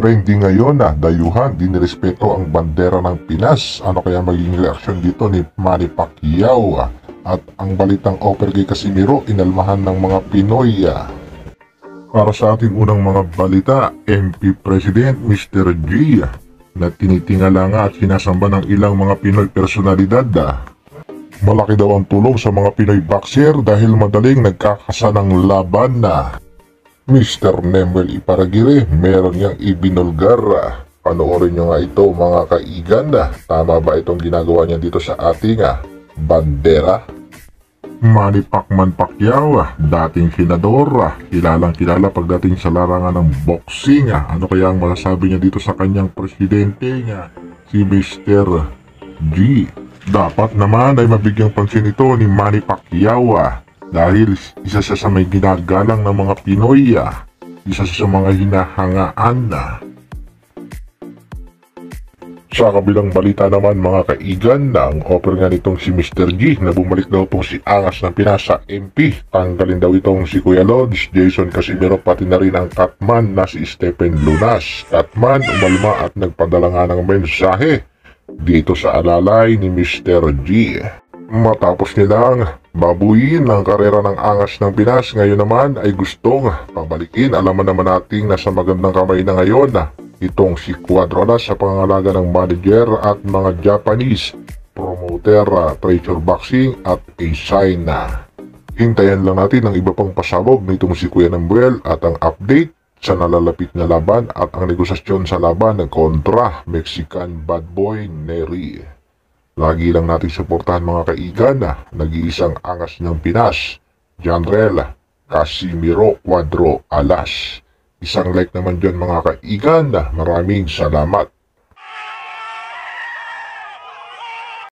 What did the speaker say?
Siyempre, hindi ngayon na dayuhan, di nirespeto ang bandera ng Pinas. Ano kaya magiging reaksyon dito ni Manny Pacquiao? At ang balitang offer kay Casimiro, inalmahan ng mga Pinoy. Para sa ating unang mga balita, MP President Mr. G na tinitingala nga at sinasamba ng ilang mga Pinoy personalidad. Malaki daw ang tulong sa mga Pinoy boxer dahil madaling nagkakasa ng laban. Mr. Nemuel Yparraguirre, meron niyang ibinulgar. Panoorin nyo nga ito mga kaigan. Tama ba itong ginagawa niya dito sa ating bandera? Manny Pacquiao, dating senador, kilalang kilala pagdating sa larangan ng boxing. Ano kaya ang masasabi niya dito sa kanyang presidente niya, si Mr. G? Dapat naman ay mabigyang pansin ito ni Manny Pacquiao dahil isa siya sa may ginagalang ng mga Pinoy, isa siya sa mga hinahangaan Sa kabilang balita naman mga kaigan, ang offer nga nitong si Mr. G na bumalik daw pong si Angas ng Pinas sa MP. Tanggalin daw itong si Kuya Lods, Jason Casimiro, pati na rin ang Katman na si Stepen Lunas. Katman umalma at nagpadala nga ng mensahe dito sa alalay ni Mr. G. Matapos nilang babuyin ang karera ng Angas ng Pinas, ngayon naman ay gustong pabalikin. Alaman naman natin na sa magandang kamay na ngayon itong si Cuadrada sa pangangalaga ng manager at mga Japanese promoter, treasure boxing at A-sign na. Hintayan lang natin ang iba pang pasabog nitong si Kuya Nemuel at ang update sa nalalapit na laban at ang negosasyon sa laban ng kontra Mexican bad boy Neri. Lagi lang natin suportahan mga kaigan na nag-iisang Angas ng Pinas, Jandrella, Casimiro, Cuadro, Alas. Isang like naman dyan mga kaigan, maraming salamat.